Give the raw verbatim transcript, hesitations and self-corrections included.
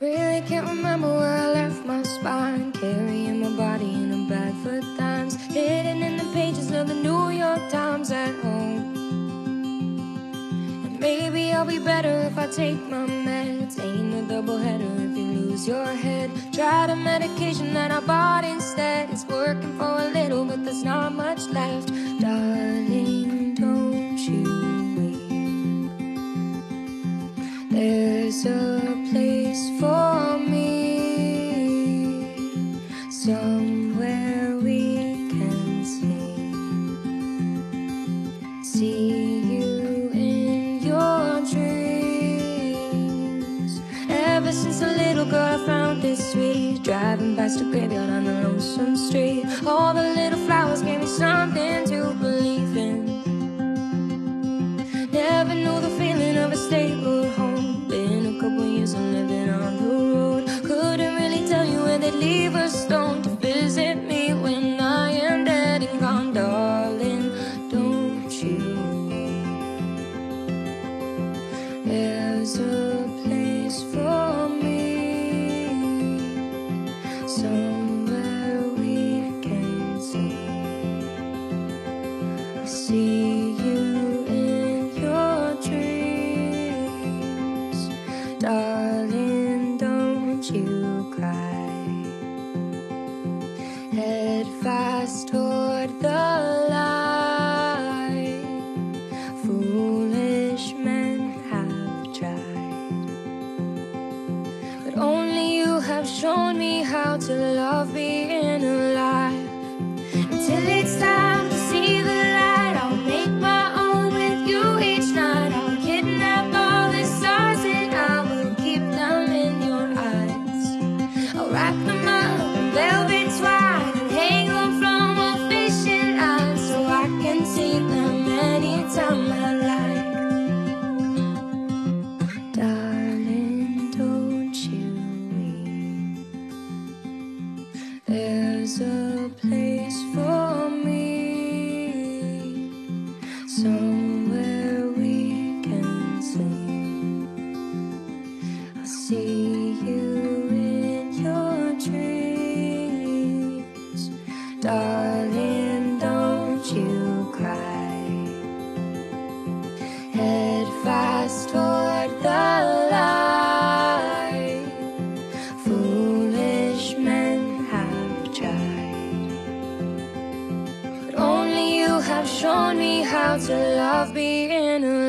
Really can't remember where I left my spine, carrying my body in a bag for dimes, hidden in the pages of the New York Times at home. And maybe I'll be better if I take my meds, ain't a doubleheader if you lose your head. Try the medication that I bought instead, it's working for a little but there's not much left. Darling, don't you wait, there's a place for me somewhere we can stay. See you in your dreams. Ever since a little girl I found this sweet, driving past the graveyard on the lonesome street, all the little flowers gave me something to believe in. Never knew the feeling of a stable home. Couple years of living on the road, couldn't really tell you where they'd leave a stone to visit me when I am dead and gone. Darling, don't you wait, there's a place for me somewhere we can stay. See darling, don't you cry. Head fast toward the light, foolish men have tried, but only you have shown me how to love being alive. Until it's time to see the light, I'll make my own with you each night. I'll kidnap all the stars and I will wrap them up in velvet twine and hang them from a fishing line, so I can see them anytime I like. Darling, don't you weep, there's a place for me somewhere we can sing. I'll see you. Darling, don't you cry. Head fast toward the light, foolish men have tried, but only you have shown me how to love being alive.